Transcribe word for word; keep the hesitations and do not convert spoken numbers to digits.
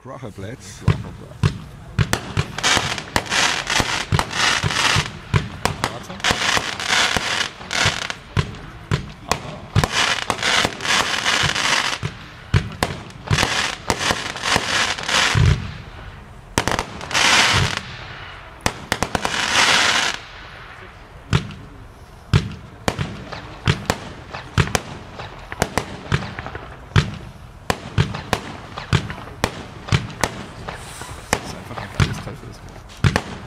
Krachenplatz. This is